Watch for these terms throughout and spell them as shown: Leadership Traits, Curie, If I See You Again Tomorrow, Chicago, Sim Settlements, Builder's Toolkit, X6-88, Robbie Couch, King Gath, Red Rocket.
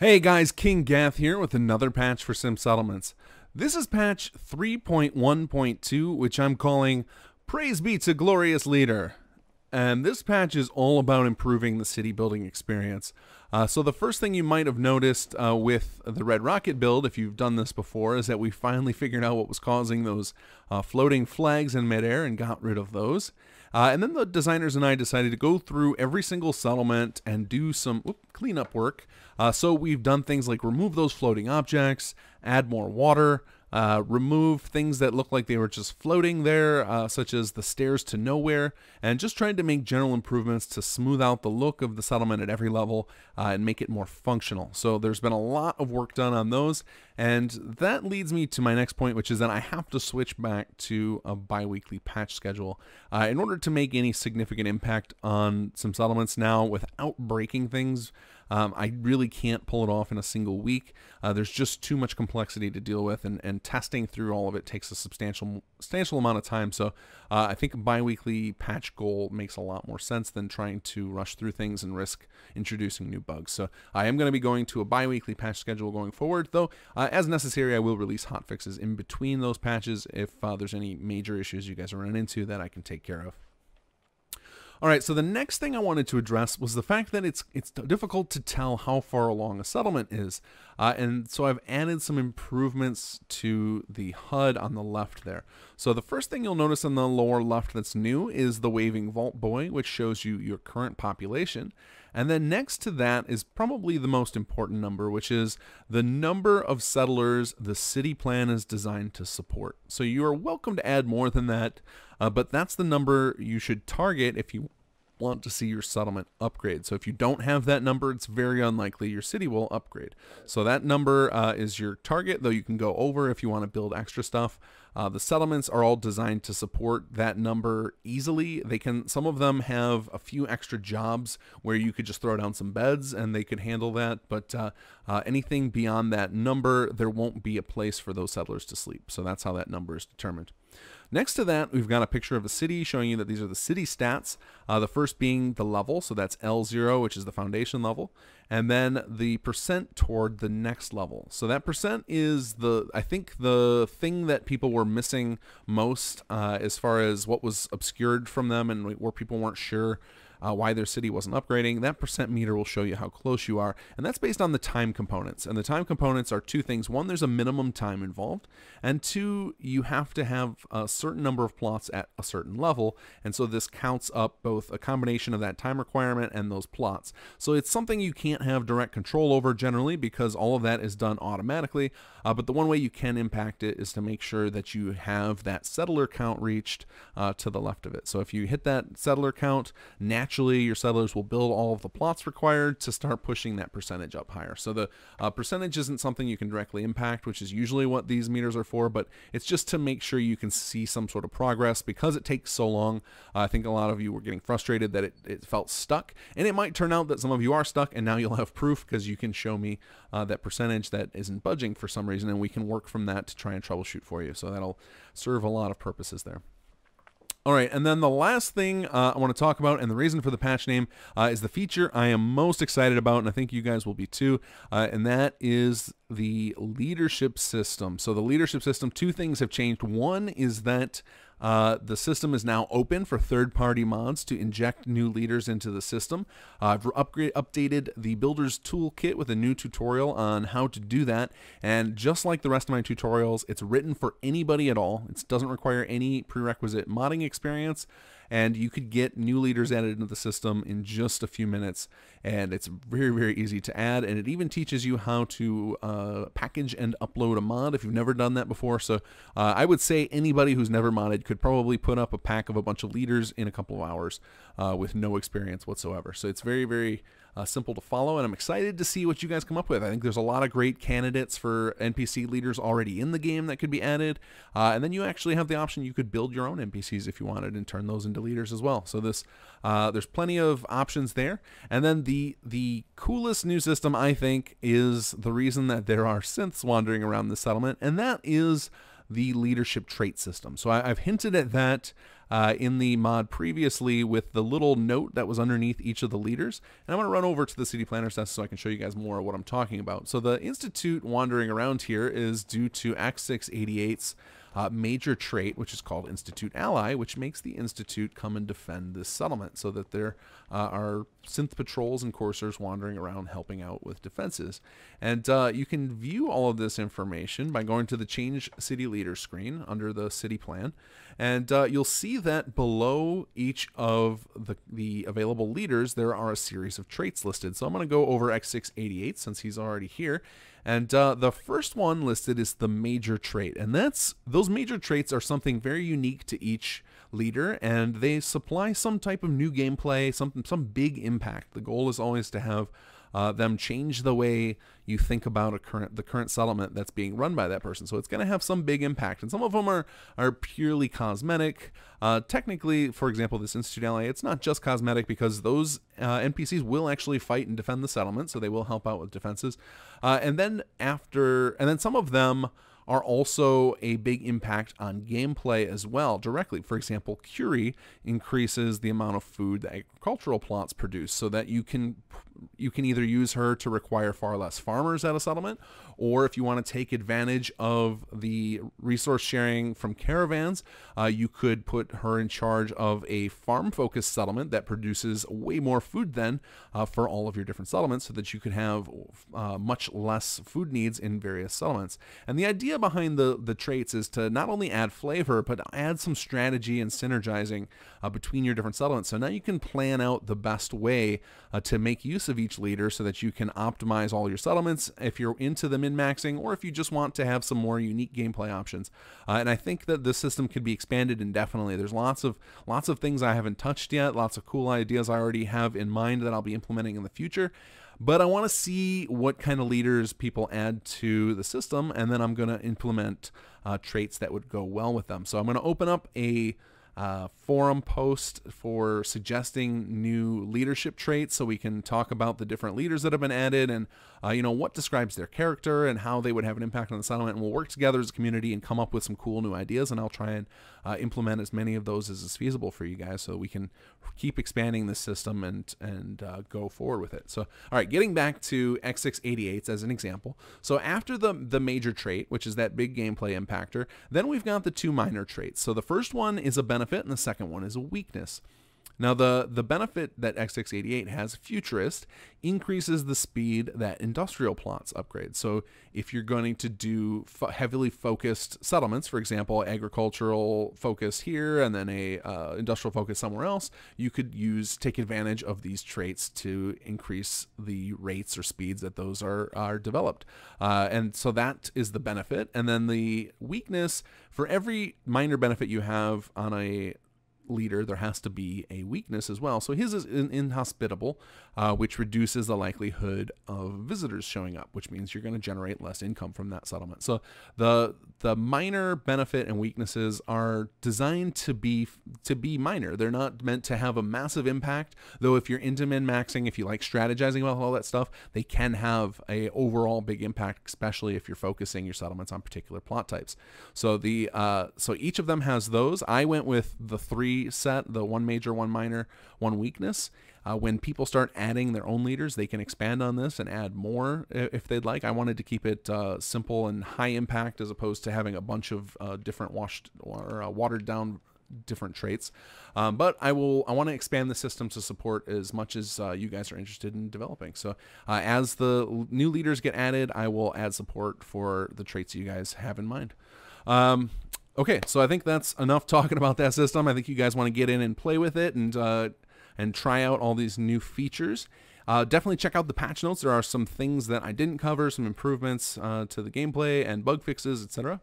Hey guys, King Gath here with another patch for Sim Settlements. This is patch 3.1.2, which I'm calling Praise Be to Glorious Leader. And this patch is all about improving the city building experience. So the first thing you might have noticed with the Red Rocket build, if you've done this before, is that we finally figured out what was causing those floating flags in midair and got rid of those. And then the designers and I decided to go through every single settlement and do some cleanup work. So we've done things like remove those floating objects, add more water, remove things that look like they were just floating there, such as the stairs to nowhere, and just tried to make general improvements to smooth out the look of the settlement at every level and make it more functional. So there's been a lot of work done on those, and that leads me to my next point, which is that I have to switch back to a bi-weekly patch schedule in order to make any significant impact on some settlements now without breaking things. I really can't pull it off in a single week. There's just too much complexity to deal with, and testing through all of it takes a substantial amount of time. So I think a bi-weekly patch goal makes a lot more sense than trying to rush through things and risk introducing new bugs. So I am going to be going to a bi-weekly patch schedule going forward, though as necessary I will release hot fixes in between those patches if there's any major issues you guys are running into that I can take care of. Alright, so the next thing I wanted to address was the fact that it's difficult to tell how far along a settlement is. And so I've added some improvements to the HUD on the left there. So the first thing you'll notice on the lower left that's new is the waving vault buoy, which shows you your current population. And then next to that is probably the most important number, which is the number of settlers the city plan is designed to support. So you are welcome to add more than that, but that's the number you should target if you want to see your settlement upgrade. So if you don't have that number, it's very unlikely your city will upgrade. So that number is your target, though you can go over if you want to build extra stuff. The settlements are all designed to support that number easily. They can, some of them have a few extra jobs where you could just throw down some beds and they could handle that, but anything beyond that number, there won't be a place for those settlers to sleep. So that's how that number is determined. Next to that, we've got a picture of a city showing you that these are the city stats. The first being the level, so that's L0, which is the foundation level, and then the percent toward the next level. So that percent is the, I think, the thing that people were missing most as far as what was obscured from them and where people weren't sure why their city wasn't upgrading. That percent meter will show you how close you are, and that's based on the time components. And the time components are two things. One, there's a minimum time involved, and two, you have to have a certain number of plots at a certain level, and so this counts up both a combination of that time requirement and those plots. So it's something you can't have direct control over generally because all of that is done automatically, but the one way you can impact it is to make sure that you have that settler count reached to the left of it. So if you hit that settler count, naturally your settlers will build all of the plots required to start pushing that percentage up higher. So the percentage isn't something you can directly impact, which is usually what these meters are for, but it's just to make sure you can see some sort of progress because it takes so long. I think a lot of you were getting frustrated that it felt stuck, and it might turn out that some of you are stuck, and now you'll have proof because you can show me that percentage that isn't budging for some reason, and we can work from that to try and troubleshoot for you. So that'll serve a lot of purposes there. All right, and then the last thing I want to talk about, and the reason for the patch name, is the feature I am most excited about, and I think you guys will be too, and that is the leadership system. So the leadership system, two things have changed. One is that the system is now open for third-party mods to inject new leaders into the system. I've updated the Builder's Toolkit with a new tutorial on how to do that, and just like the rest of my tutorials, it's written for anybody at all. It doesn't require any prerequisite modding experience, and you could get new leaders added into the system in just a few minutes, and it's very, very easy to add, and it even teaches you how to package and upload a mod if you've never done that before. So I would say anybody who's never modded could probably put up a pack of a bunch of leaders in a couple of hours with no experience whatsoever. So it's very, very simple to follow, and I'm excited to see what you guys come up with. I think there's a lot of great candidates for NPC leaders already in the game that could be added, and then you actually have the option you could build your own NPCs if you wanted and turn those into leaders as well. So this there's plenty of options there. And then the coolest new system, I think, is the reason that there are synths wandering around the settlement, and that is the leadership trait system. So I've hinted at that in the mod previously with the little note that was underneath each of the leaders. And I'm going to run over to the City Planner's Nest so I can show you guys more of what I'm talking about. So the Institute wandering around here is due to X6-88's major trait, which is called Institute Ally, which makes the Institute come and defend this settlement so that there are synth patrols and coursers wandering around helping out with defenses. And you can view all of this information by going to the Change City Leader screen under the City Plan, and you'll see that below each of the available leaders there are a series of traits listed. So I'm going to go over X6-88 since he's already here. And the first one listed is the major trait, and those major traits are something very unique to each leader, and they supply some type of new gameplay, some big impact. The goal is always to have them change the way you think about the current settlement that's being run by that person. So it's going to have some big impact, and some of them are purely cosmetic. Technically, for example, this Institute Ally, it's not just cosmetic because those NPCs will actually fight and defend the settlement, so they will help out with defenses. And then some of them are also a big impact on gameplay as well directly. For example, Curie increases the amount of food that agricultural plots produce so that you can either use her to require far less farmers at a settlement, or if you want to take advantage of the resource sharing from caravans, you could put her in charge of a farm focused settlement that produces way more food than for all of your different settlements, so that you could have much less food needs in various settlements. And the idea behind the traits is to not only add flavor, but add some strategy and synergizing between your different settlements. So now you can plan out the best way to make use of each leader so that you can optimize all your settlements if you're into the min-maxing, or if you just want to have some more unique gameplay options. And I think that this system could be expanded indefinitely. There's lots of things I haven't touched yet, lots of cool ideas I already have in mind that I'll be implementing in the future. But I want to see what kind of leaders people add to the system, and then I'm going to implement traits that would go well with them. So I'm going to open up a forum post for suggesting new leadership traits, so we can talk about the different leaders that have been added, and you know, what describes their character and how they would have an impact on the settlement. And we'll work together as a community and come up with some cool new ideas, and I'll try and implement as many of those as is feasible for you guys, so we can keep expanding this system and go forward with it. So all right, getting back to X6-88 as an example. So after the major trait, which is that big gameplay impactor, then we've got the two minor traits. So the first one is a benefit and the second one is a weakness. Now the benefit that X6-88 has, Futurist, increases the speed that industrial plots upgrade. So if you're going to do heavily focused settlements, for example, agricultural focus here and then a industrial focus somewhere else, you could take advantage of these traits to increase the rates or speeds that those are developed. And so that is the benefit. And then the weakness, for every minor benefit you have on a leader, there has to be a weakness as well. So his is inhospitable, which reduces the likelihood of visitors showing up, which means you're going to generate less income from that settlement. So the minor benefit and weaknesses are designed to be minor. They're not meant to have a massive impact, though if you're into min-maxing, if you like strategizing about all that stuff, they can have a overall big impact, especially if you're focusing your settlements on particular plot types. So so each of them has those. I went with the three set, the one major, one minor, one weakness. When people start adding their own leaders, they can expand on this and add more if they'd like. I wanted to keep it simple and high impact, as opposed to having a bunch of different washed or watered down different traits. But I want to expand the system to support as much as you guys are interested in developing. So as the new leaders get added, I will add support for the traits you guys have in mind. Okay, so I think that's enough talking about that system. I think you guys want to get in and play with it and try out all these new features. Definitely check out the patch notes. There are some things that I didn't cover, some improvements to the gameplay and bug fixes, etc.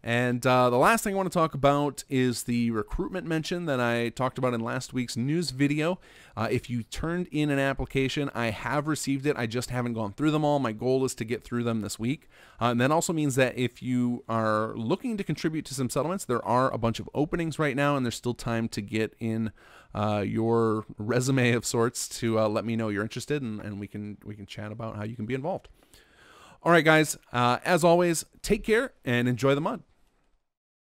And the last thing I want to talk about is the recruitment mention that I talked about in last week's news video. If you turned in an application, I have received it. I just haven't gone through them all. My goal is to get through them this week. And that also means that if you are looking to contribute to some settlements, there are a bunch of openings right now, and there's still time to get in your resume of sorts to let me know you're interested, and we can chat about how you can be involved. All right, guys, as always, take care and enjoy the mod.